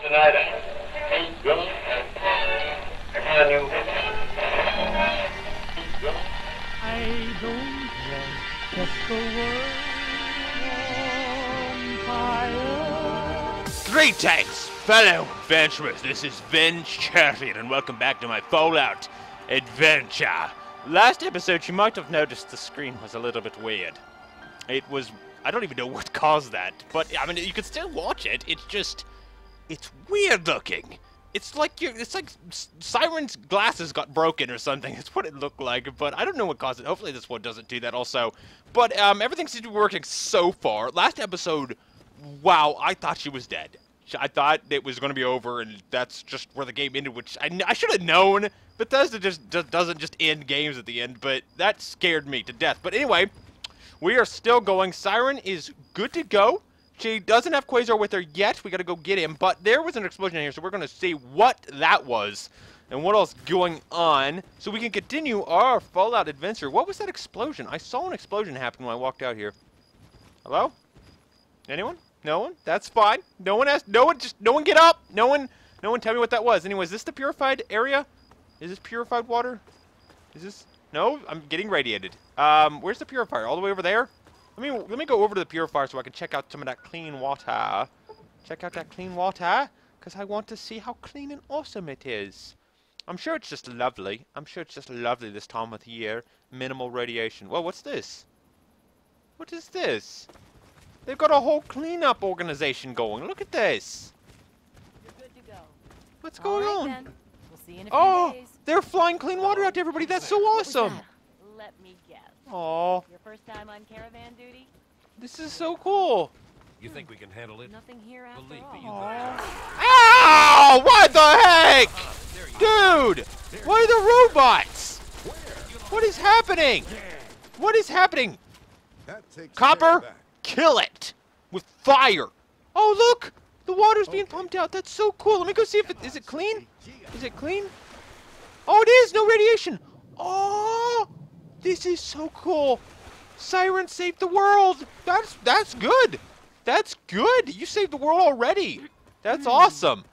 tonight. I don't want just the world on fire. Greetings, fellow adventurers. This is Vince Chaffee, and welcome back to my Fallout adventure. Last episode, you might have noticed the screen was a little bit weird. It was... I don't even know what caused that, but, I mean, you can still watch it, it's just... It's weird looking! It's like Cyren's glasses got broken or something, that's what it looked like, but I don't know what caused it. Hopefully this one doesn't do that also. But, everything seems to be working so far. Last episode, wow, I thought she was dead. I thought it was going to be over, and that's just where the game ended, which I should have known. Bethesda just doesn't just end games at the end, but that scared me to death. But anyway, we are still going. Siren is good to go. She doesn't have Quasar with her yet. We got to go get him, but there was an explosion in here, so we're going to see what that was and what else going on so we can continue our Fallout adventure. What was that explosion? I saw an explosion happen when I walked out here. Hello? Anyone? No one? That's fine. No one asked. No one. Just no one. Get up. No one. Tell me what that was. Anyway, is this the purified area? Is this purified water? Is this? No. I'm getting radiated. Where's the purifier? All the way over there. Let me go over to the purifier so I can check out some of that clean water. Check out that clean water, cause I want to see how clean and awesome it is. I'm sure it's just lovely. I'm sure it's just lovely this time of the year. Minimal radiation. Well, what's this? What is this? They've got a whole cleanup organization going. Look at this. You're good to go. What's going on? We'll see you in a few days. They're flying clean water out to everybody. That's so awesome. Let me guess. Oh. Your first time on caravan duty? This is so cool. You think we can handle it? Nothing here after all. Ow! What the heck? Dude! Why are the robots? What is happening? What is happening? Copper? Kill it with fire. Oh, look, the water's being pumped out. That's so cool. Let me go see if is it clean. Is it clean? Oh, it is. No radiation. Oh, this is so cool. Siren saved the world. That's good. That's good. You saved the world already. That's awesome.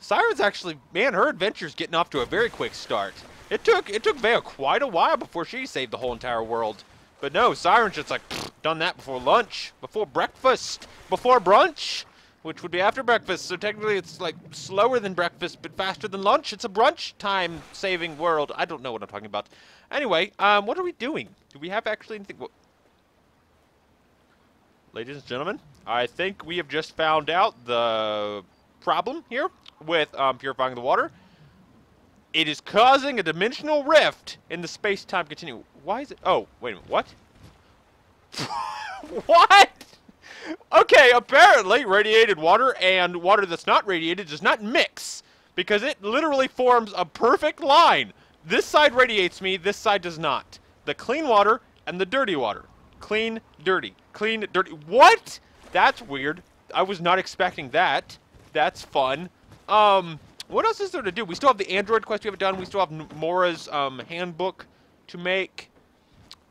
Siren's actually, man, her adventure's getting off to a very quick start. It took Bea quite a while before she saved the whole entire world. But no, Siren's just like, done that before lunch, before breakfast, before brunch, which would be after breakfast. So technically it's like slower than breakfast, but faster than lunch. It's a brunch time saving world. I don't know what I'm talking about. Anyway, what are we doing? Do we have actually anything? Ladies and gentlemen, I think we have just found out the problem here with purifying the water. It is causing a dimensional rift in the space-time continuum. Why is it? Oh, wait a minute. What? What? Okay, apparently radiated water and water that's not radiated does not mix because it literally forms a perfect line. This side radiates me, this side does not. The clean water and the dirty water. Clean, dirty. Clean, dirty. What? That's weird. I was not expecting that. That's fun. What else is there to do? We still have the Android quest we haven't done. We still have Mora's handbook to make.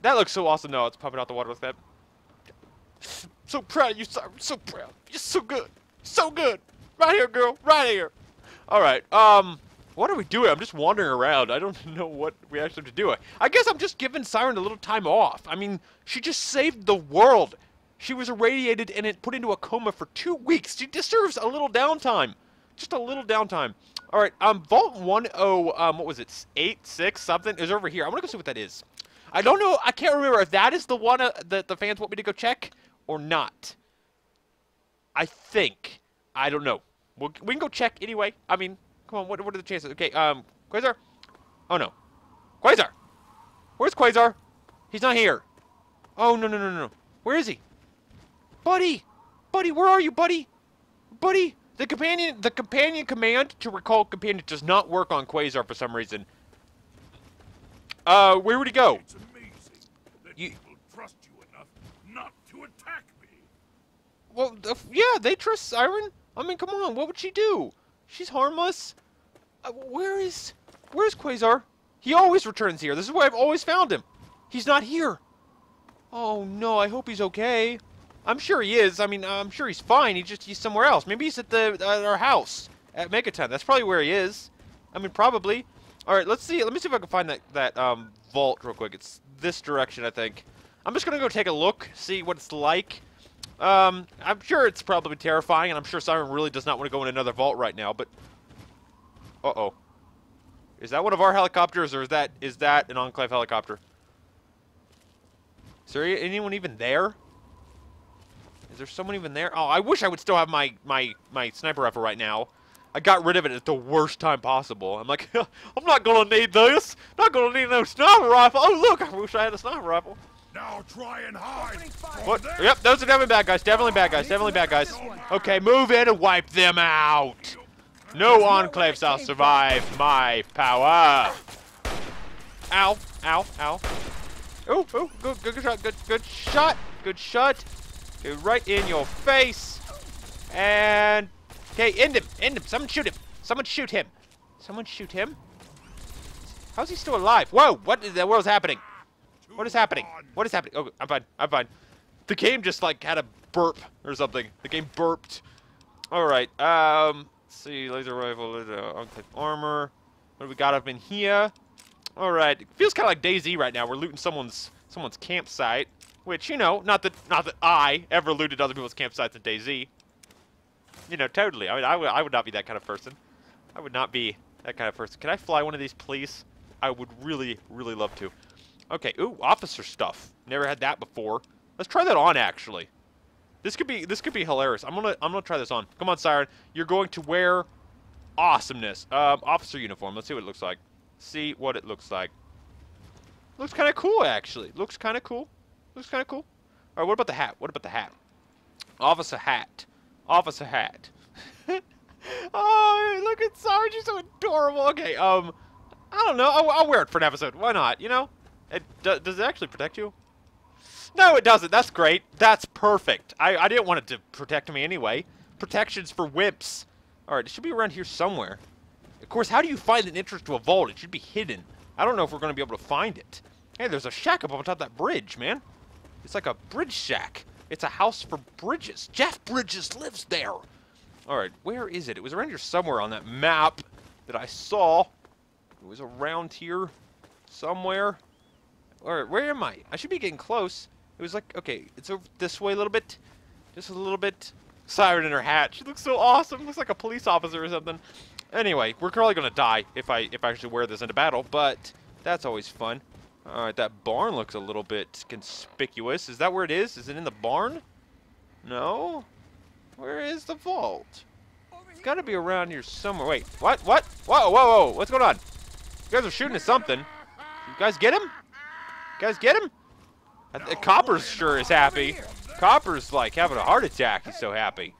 That looks so awesome, though. It's pumping out the water like that. So proud, you Siren. So proud. You're so good. So good. Right here, girl. Right here. All right. What are we doing? I'm just wandering around. I don't know what we actually have to do. I guess I'm just giving Siren a little time off. I mean, she just saved the world. She was irradiated and put into a coma for 2 weeks. She deserves a little downtime. Just a little downtime. All right, Vault 10, what was it, 86 something is over here. I want to go see what that is. I don't know. I can't remember if that is the one that the fans want me to go check or not. I think. I don't know. We can go check anyway. I mean, come on. What are the chances? Okay, Quasar. Oh no, Quasar. Where's Quasar? He's not here. Oh no. Where is he? Buddy, where are you, buddy? The companion command to recall companion does not work on Quasar for some reason. Where would he go? It's amazing that people trust you enough not to attack me. Well, yeah, they trust Siren. I mean, come on, what would she do? She's harmless. Where's Quasar? He always returns here. This is where I've always found him. He's not here. Oh no, I hope he's okay. I'm sure he is. I mean, I'm sure he's fine. He's somewhere else. Maybe he's at our house at Megaton. That's probably where he is. I mean, probably. All right, let's see. Let me see if I can find that vault real quick. It's this direction, I think. I'm just gonna go take a look, see what it's like. I'm sure it's probably terrifying, and I'm sure Cywren really does not want to go in another vault right now. But, uh-oh, is that one of our helicopters, or is that an Enclave helicopter? Is there anyone even there? Is there someone even there? Oh, I wish I would still have my sniper rifle right now. I got rid of it at the worst time possible. I'm like, I'm not gonna need this. Not gonna need no sniper rifle. Oh look, I wish I had a sniper rifle. Now try and hide. What? Yep, those are definitely bad guys. Definitely bad guys. Definitely bad guys. Okay, move in and wipe them out. No enclaves shall survive my power. Ow! Ow! Ow! Oh! Oh! Good shot! Good shot! Good shot! Okay, right in your face. And okay, end him! End him! Someone shoot him! Someone shoot him! Someone shoot him! How's he still alive? Whoa! What in the world's happening? What is happening? What is happening? Oh, I'm fine. I'm fine. The game just, like, had a burp or something. The game burped. Alright, let's see. Laser rifle, unclipped armor. What do we got up in here? Alright. Feels kind of like DayZ right now. We're looting someone's campsite. Which, you know, not that I ever looted other people's campsites in DayZ. You know, totally. I mean, I would not be that kind of person. I would not be that kind of person. Can I fly one of these, please? I would really, really love to. Okay, ooh, officer stuff. Never had that before. Let's try that on, actually. This could be hilarious. I'm gonna try this on. Come on, Siren. You're going to wear awesomeness. Officer uniform. Let's see what it looks like. See what it looks like. Looks kinda cool, actually. Looks kinda cool. Looks kinda cool. Alright, what about the hat? What about the hat? Officer hat. Officer hat. Oh, look at Siren, she's so adorable. Okay, I don't know. I'll wear it for an episode. Why not, you know? Does it actually protect you? No, it doesn't. That's great. That's perfect. I didn't want it to protect me anyway. Protection's for wimps. Alright, it should be around here somewhere. Of course, how do you find an entrance to a vault? It should be hidden. I don't know if we're going to be able to find it. Hey, there's a shack up on top of that bridge, man. It's like a bridge shack. It's a house for bridges. Jeff Bridges lives there. Alright, where is it? It was around here somewhere on that map that I saw. It was around here somewhere. Alright, where am I? I should be getting close. It was like, okay, it's over this way a little bit. Just a little bit. Siren in her hat. She looks so awesome. Looks like a police officer or something. Anyway, we're probably going to die if I actually wear this into battle, but that's always fun. Alright, that barn looks a little bit conspicuous. Is that where it is? Is it in the barn? No? Where is the vault? It's got to be around here somewhere. Wait, what? What? Whoa, whoa, whoa. What's going on? You guys are shooting at something. You guys get him? Guys, get him? Copper's sure is happy. Copper's like having a heart attack. He's so happy.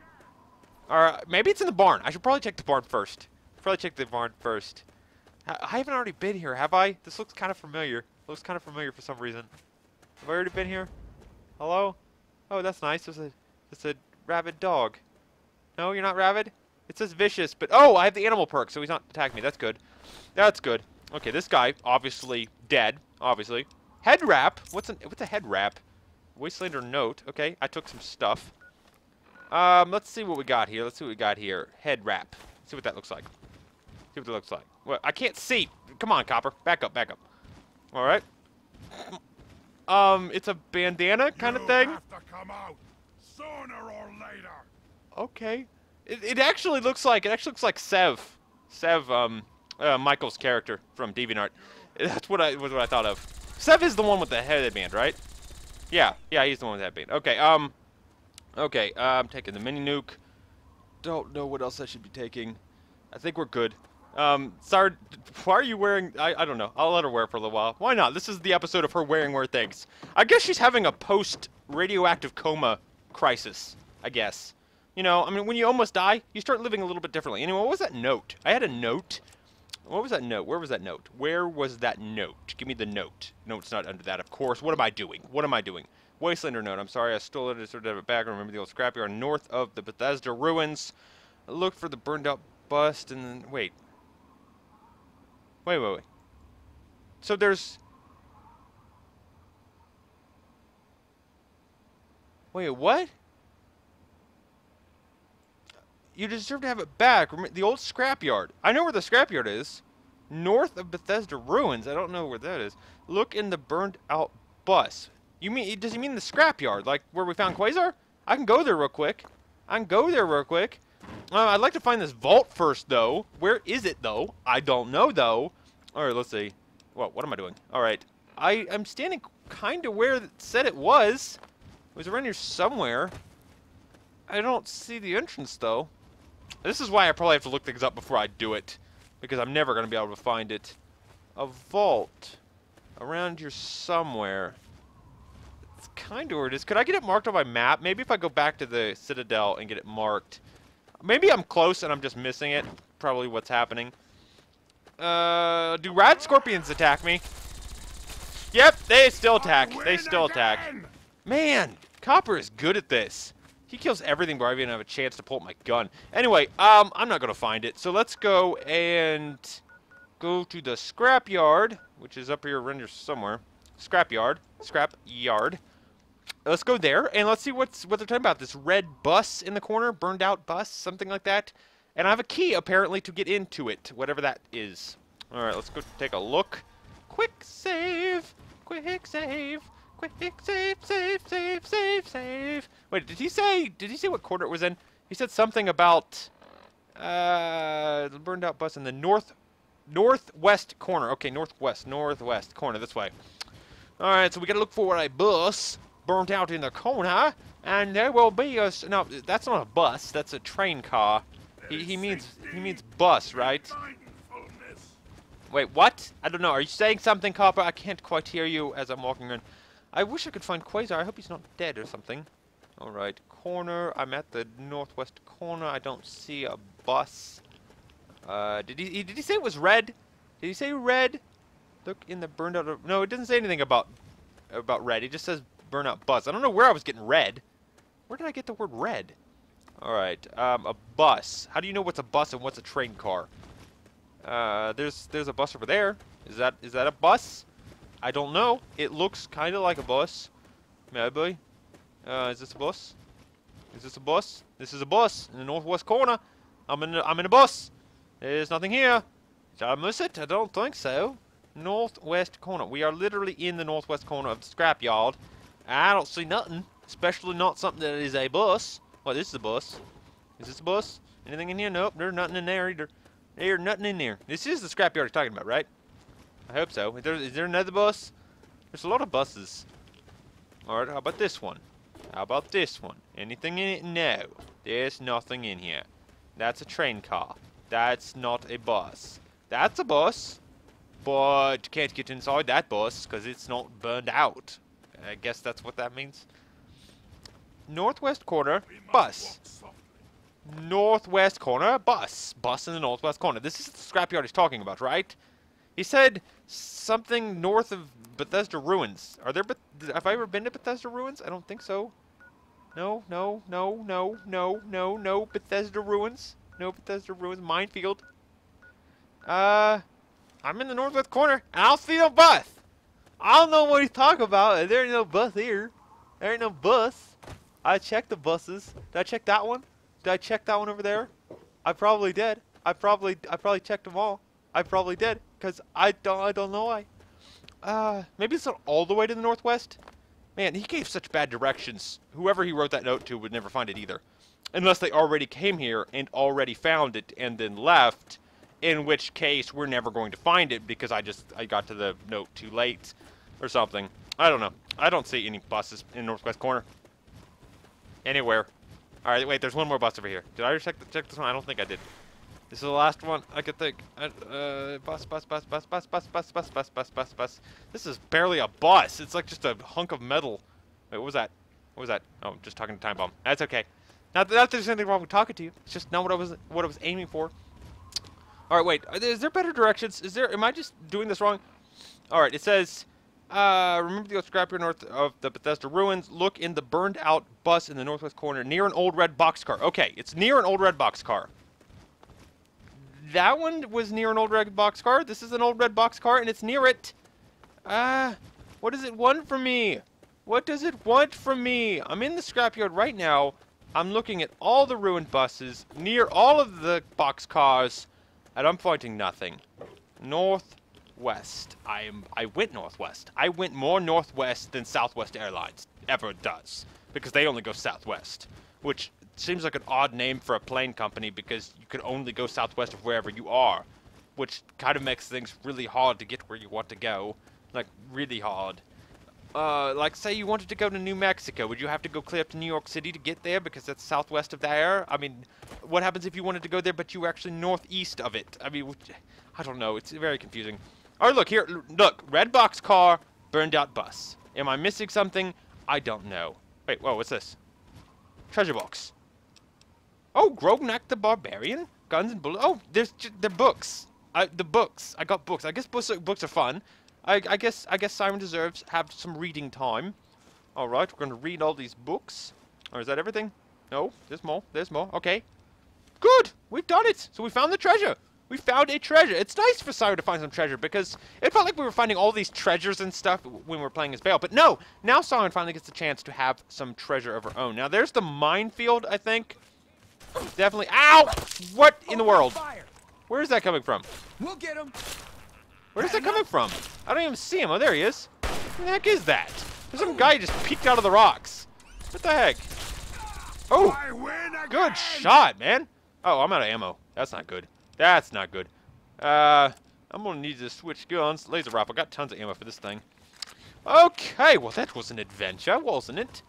Alright, maybe it's in the barn. I should probably check the barn first. I haven't already been here, have I? This looks kind of familiar. Looks kind of familiar for some reason. Have I already been here? Hello? Oh, that's nice. There's a rabid dog. No, you're not rabid? It says vicious, but oh, I have the animal perk, so he's not attacking me. That's good. That's good. Okay, this guy, obviously dead. Obviously. Head wrap? What's a head wrap? Wastelander note. Okay, I took some stuff. Let's see what we got here. Head wrap. Let's see what that looks like. Well, I can't see. Come on, Copper. Back up. All right. It's a bandana kind of thing. You have to come out sooner or later. Okay. It actually looks like Sev. Michael's character from DeviantArt. That's what I thought of. Sev is the one with the headband, right? Yeah, he's the one with the headband. Okay, I'm taking the mini nuke. Don't know what else I should be taking. I think we're good. Sorry, why are you wearing... I don't know. I'll let her wear it for a little while. Why not? This is the episode of her wearing weird things. I guess she's having a post-radioactive coma crisis, I guess. You know, I mean, when you almost die, you start living a little bit differently. Anyway, what was that note? I had a note. What was that note? Where was that note? Give me the note. No, it's not under that, of course. What am I doing? Wastelander note. I'm sorry, I stole it. It's sort of a bag. Remember the old scrapyard north of the Bethesda ruins. I looked for the burned out bust and then... Wait. So there's... Wait, what? You deserve to have it back. The old scrapyard. I know where the scrapyard is. North of Bethesda ruins. I don't know where that is. Look in the burned out bus. You mean? Does he mean the scrapyard, like where we found Quasar? I can go there real quick. I'd like to find this vault first, though. Where is it, though? I don't know, though. All right, let's see. Well, what am I doing? All right, I'm standing kind of where it said it was. It was around here somewhere. I don't see the entrance, though. This is why I probably have to look things up before I do it, because I'm never going to be able to find it. A vault around here somewhere. It's kind of where it is. Could I get it marked on my map? Maybe if I go back to the Citadel and get it marked. Maybe I'm close and I'm just missing it. Probably what's happening. Do rad scorpions attack me? Yep, they still attack. They still attack. Man, Copper is good at this. He kills everything before I even have a chance to pull up my gun. Anyway, I'm not going to find it. So let's go and go to the scrapyard, which is up here around here somewhere. Scrapyard. Scrapyard. Let's go there, and let's see what they're talking about. This red bus in the corner, burned out bus, something like that. And I have a key, apparently, to get into it, whatever that is. All right, let's go take a look. Quick save. Quick save. Quick save, save, save, save, save. Wait, did he say what quarter it was in? He said something about the burned out bus in the northwest corner. Okay, northwest corner, this way. All right, so we gotta look for a bus burnt out in the corner, and there will be a, no, that's not a bus, that's a train car. He means bus, right? Wait, what? I don't know. Are you saying something, Copper? I can't quite hear you as I'm walking around. I wish I could find Quasar. I hope he's not dead or something. All right, corner. I'm at the northwest corner. I don't see a bus. Did he say it was red? Did he say red? Look in the burned out. No, it doesn't say anything about red. He just says burn out bus. I don't know where I was getting red. Where did I get the word red? All right, a bus. How do you know what's a bus and what's a train car? There's a bus over there. Is that a bus? I don't know. It looks kind of like a bus. Maybe. Is this a bus? Is this a bus? This is a bus in the northwest corner. I'm in a bus. There's nothing here. Did I miss it? I don't think so. Northwest corner. We are literally in the northwest corner of the scrapyard. I don't see nothing, especially not something that is a bus. Well, this is a bus. Is this a bus? Anything in here? Nope. There's nothing in there either. There's nothing in there. This is the scrapyard you're talking about, right? I hope so. Is there another bus? There's a lot of buses. Alright, how about this one? How about this one? Anything in it? No. There's nothing in here. That's a train car. That's not a bus. That's a bus. But you can't get inside that bus because it's not burned out. I guess that's what that means. Northwest corner, bus. Northwest corner, bus. Bus in the northwest corner. This is the scrapyard he's talking about, right? He said something north of Bethesda ruins. Are there? Have I ever been to Bethesda ruins? I don't think so. No. Bethesda ruins. No Bethesda ruins. Minefield. I'm in the northwest corner, and I don't see no bus. I don't know what he's talking about. There ain't no bus here. There ain't no bus. I checked the buses. Did I check that one? Did I check that one over there? I probably did. I probably checked them all. I probably did, cause I don't know why. Maybe it's not all the way to the northwest. Man, he gave such bad directions. Whoever he wrote that note to would never find it either, unless they already came here and already found it and then left. In which case, we're never going to find it because I got to the note too late or something. I don't know. I don't see any buses in the northwest corner. Anywhere. All right, wait, there's one more bus over here. Did I check this one? I don't think I did. This is the last one I could think. Bus. This is barely a bus. It's like just a hunk of metal. Wait, what was that? What was that? Oh, just talking to Time Bomb. That's okay. Not that there's anything wrong with talking to you. It's just not what I was aiming for. All right, wait. Is there better directions? Am I just doing this wrong? All right, it says, remember the old scrapyard north of the Bethesda ruins. Look in the burned out bus in the northwest corner near an old red boxcar. Okay, it's near an old red boxcar. That one was near an old red boxcar. This is an old red boxcar, and it's near it. What does it want from me? What does it want from me? I'm in the scrapyard right now. I'm looking at all the ruined buses, near all of the boxcars, and I'm pointing nothing. Northwest. I went northwest. I went more northwest than Southwest Airlines ever does, because they only go southwest, which seems like an odd name for a plane company because you can only go southwest of wherever you are, which kind of makes things really hard to get where you want to go. Like, really hard. Like, say you wanted to go to New Mexico, would you have to go clear up to New York City to get there because that's southwest of there? I mean, what happens if you wanted to go there but you were actually northeast of it? I mean, I don't know. It's very confusing. Oh, look, here, look. Red box car, burned out bus. Am I missing something? I don't know. Wait, whoa, what's this? Treasure box. Oh, Grognak the Barbarian? Guns and Bullets. Oh, they're books. The books. I got books. I guess books are fun. I guess Siren deserves have some reading time. All right, we're gonna read all these books. Or is that everything? No, there's more. There's more. Okay, good. We've done it. So we found the treasure. We found a treasure. It's nice for Siren to find some treasure because it felt like we were finding all these treasures and stuff when we were playing as Bea. But no, now Siren finally gets the chance to have some treasure of her own. Now there's the minefield. I think definitely. Ow! What in the world? Where is that coming from? We'll get him. Where is that coming from? I don't even see him. Oh, there he is. What the heck is that? There's some guy just peeked out of the rocks. What the heck? Oh, good shot, man. Oh, I'm out of ammo. That's not good. That's not good. I'm gonna need to switch guns. Laser rifle. Got tons of ammo for this thing. Okay, well that was an adventure, wasn't it?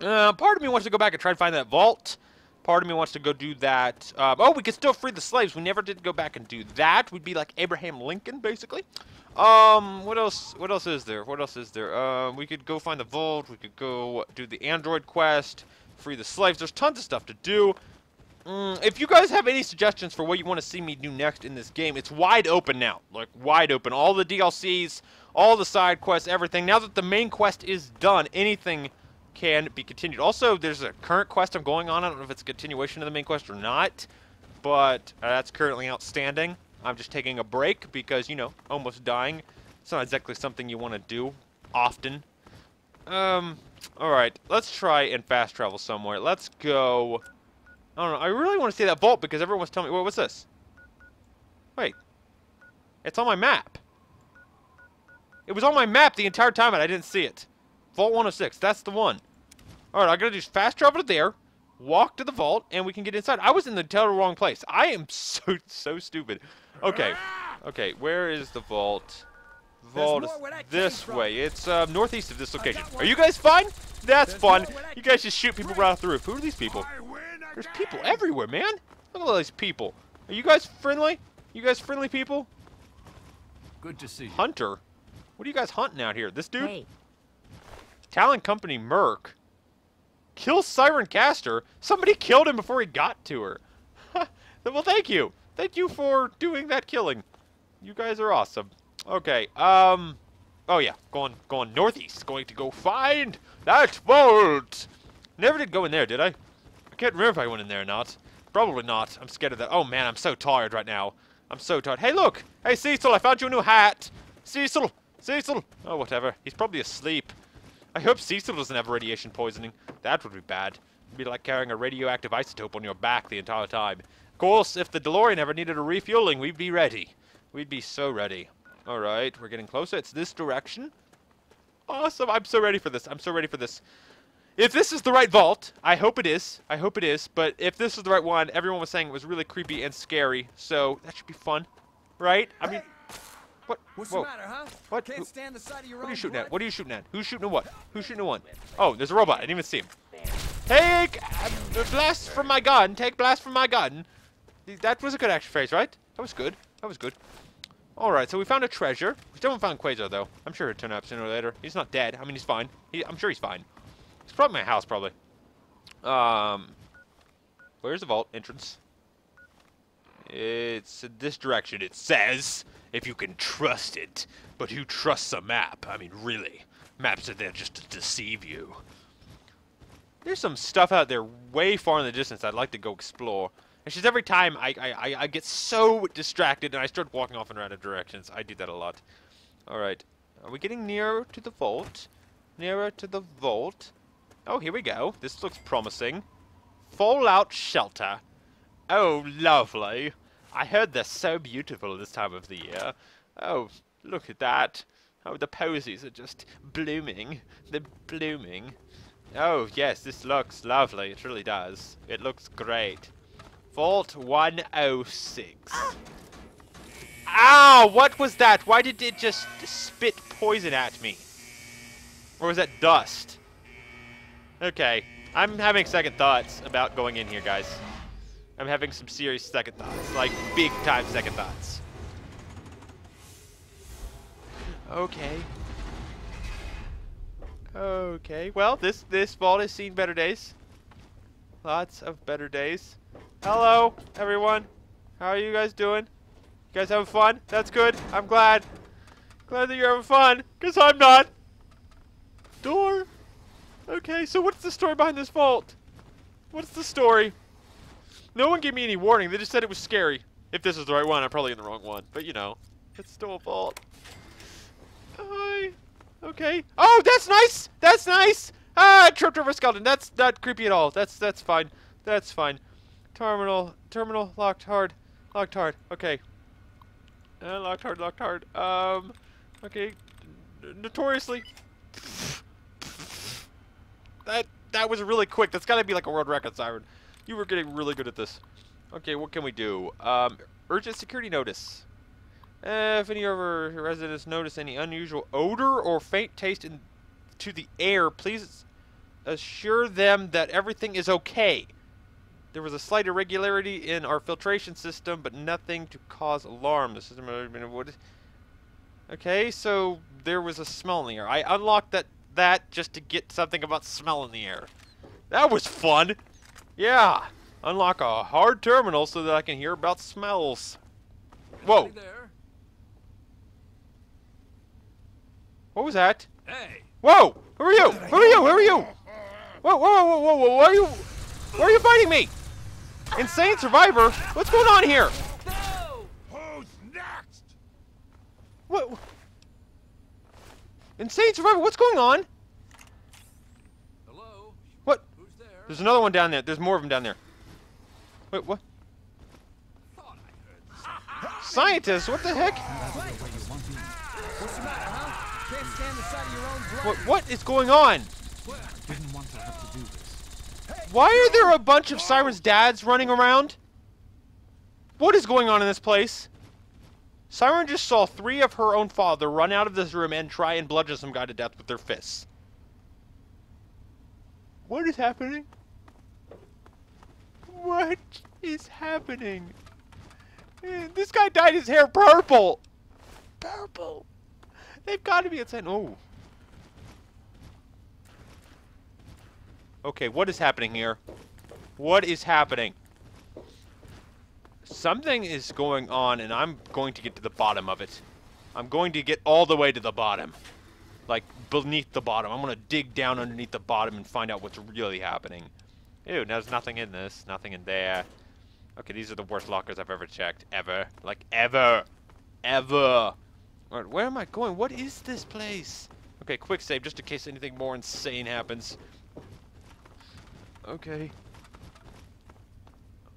Part of me wants to go back and try and find that vault. Part of me wants to go do that. Oh, we could still free the slaves. We never did go back and do that. We'd be like Abraham Lincoln, basically. What else? What else is there? What else is there? We could go find the vault. We could go do the android quest. Free the slaves. There's tons of stuff to do. If you guys have any suggestions for what you want to see me do next in this game, it's wide open now. Like, wide open. All the DLCs, all the side quests, everything. Now that the main quest is done, anything can be continued. Also, there's a current quest I'm going on. I don't know if it's a continuation of the main quest or not, but that's currently outstanding. I'm just taking a break because, you know, almost dying. It's not exactly something you want to do often. Alright, let's try and fast travel somewhere. Let's go. I don't know. I really want to see that vault because everyone's telling me. Wait, what's this? Wait. It's on my map. It was on my map the entire time and I didn't see it. Vault 106, that's the one. Alright, I gotta just fast travel to there, walk to the vault, and we can get inside. I was in the total wrong place. I am so stupid. Okay, okay, where is the vault? Vault is this way. It's northeast of this location. Are you guys fine? That's fun. You guys just shoot people right off the roof. Who are these people? There's people everywhere, man. Look at all these people. Are you guys friendly? You guys friendly people? Good to see you. Hunter? What are you guys hunting out here? This dude? Hey. Talon Company Merc. Kill Cywren Caster? Somebody killed him before he got to her. Well, thank you. Thank you for doing that killing. You guys are awesome. Okay, oh yeah, going northeast. Going to go find that vault. Never did go in there, did I? I can't remember if I went in there or not. Probably not. I'm scared of that. Oh man, I'm so tired right now. I'm so tired. Hey, look. Hey, Cecil, I found you a new hat. Cecil, Cecil. Oh, whatever. He's probably asleep. I hope Cecil doesn't have radiation poisoning. That would be bad. It'd be like carrying a radioactive isotope on your back the entire time. Of course, if the DeLorean ever needed a refueling, we'd be ready. We'd be so ready. Alright, we're getting closer. It's this direction. Awesome. I'm so ready for this. I'm so ready for this. If this is the right vault, I hope it is. I hope it is. But if this is the right one, everyone was saying it was really creepy and scary. So that should be fun. Right? I mean... What? What's the matter, huh? What? Can't stand the sight of your own. What are you shooting at? What are you shooting at? Who's shooting at what? Who's shooting at what? Oh, there's a robot. I didn't even see him. Take blast from my gun. Take blast from my gun. That was a good action phrase, right? That was good. That was good. All right, so we found a treasure. We still haven't found Quasar, though. I'm sure he'll turn up sooner or later. He's not dead. I mean, he's fine. I'm sure he's fine. He's probably in my house, probably. Where's the vault entrance? It's in this direction. It says... If you can trust it, but who trusts a map? I mean, really, maps are there just to deceive you. There's some stuff out there way far in the distance I'd like to go explore. It's just every time I get so distracted and I start walking off in random directions. I do that a lot. All right, are we getting nearer to the vault? Nearer to the vault. Oh, here we go. This looks promising. fallout shelter. Oh, lovely. I heard they're so beautiful this time of the year. Oh, look at that. Oh, the posies are just blooming. They're blooming. Oh, yes, this looks lovely. It really does. It looks great. Vault 106. Ow! What was that? Why did it just spit poison at me? Or was that dust? Okay. I'm having second thoughts about going in here, guys. I'm having some serious second thoughts. Like, big-time second thoughts. Okay. Okay. Well, this vault has seen better days. Lots of better days. Hello, everyone. How are you guys doing? You guys having fun? That's good. I'm glad. Glad that you're having fun, because I'm not. Door. Okay, so what's the story behind this vault? What's the story? No one gave me any warning. They just said it was scary. If this is the right one, I'm probably in the wrong one. But, you know, it's still a vault. Hi. Okay. Oh, that's nice. That's nice. Ah, I tripped over a skeleton. That's not creepy at all. That's fine. That's fine. Terminal locked hard. Locked hard. Okay. Locked hard, locked hard. Okay. Notoriously. That was really quick. That's got to be like a world record, Cywren. You were getting really good at this. Okay, what can we do? Urgent security notice. If any of our residents notice any unusual odor or faint taste to the air, please assure them that everything is okay. There was a slight irregularity in our filtration system, but nothing to cause alarm. The system has been avoided. Okay, so there was a smell in the air. I unlocked that just to get something about smell in the air. That was fun. Yeah. Unlock a hard terminal so that I can hear about smells. Whoa. What was that? Hey. Whoa! Who are you? Who are you? Who are you? Whoa, whoa, whoa, whoa, whoa, why are you? Why are you biting me? Insane survivor? What's going on here? No! Who's next? What? Insane survivor, what's going on? Hello? What? Who's there? There's another one down there. There's more of them down there. Wait, what? Thought I heard scientists, what the heck? What's the matter, huh? Can't stand the sight of your own blood. What is going on? Didn't want to have to do this. Why are there a bunch of Cyren's dads running around? What is going on in this place? Cywren just saw three of her own father run out of this room and try and bludgeon some guy to death with their fists. What is happening? What is happening? This guy dyed his hair purple! Purple! They've got to be insane. Oh. Okay, what is happening here? What is happening? Something is going on, and I'm going to get to the bottom of it. I'm going to get all the way to the bottom. Like, beneath the bottom. I'm going to dig down underneath the bottom and find out what's really happening. Ew, there's nothing in this. Nothing in there. Okay, these are the worst lockers I've ever checked. Ever. Like, ever. Ever. Alright, where am I going? What is this place? Okay, quick save, just in case anything more insane happens. Okay.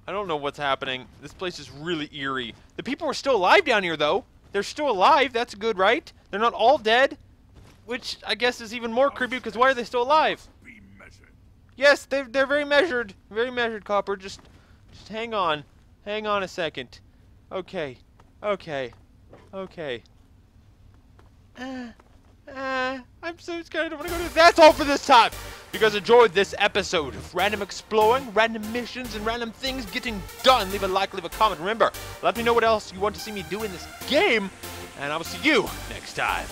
I don't know what's happening. This place is really eerie. The people are still alive down here, though. They're still alive. That's good, right? They're not all dead, which I guess is even more creepy because why are they still alive? Yes, they're very measured. Very measured, Copper. Just hang on. Hang on a second. Okay. Okay. Okay. I'm so scared. I don't want to go to... That's all for this time. You guys enjoyed this episode of random exploring, random missions, and random things getting done. Leave a like, leave a comment. Remember, let me know what else you want to see me do in this game, and I will see you next time.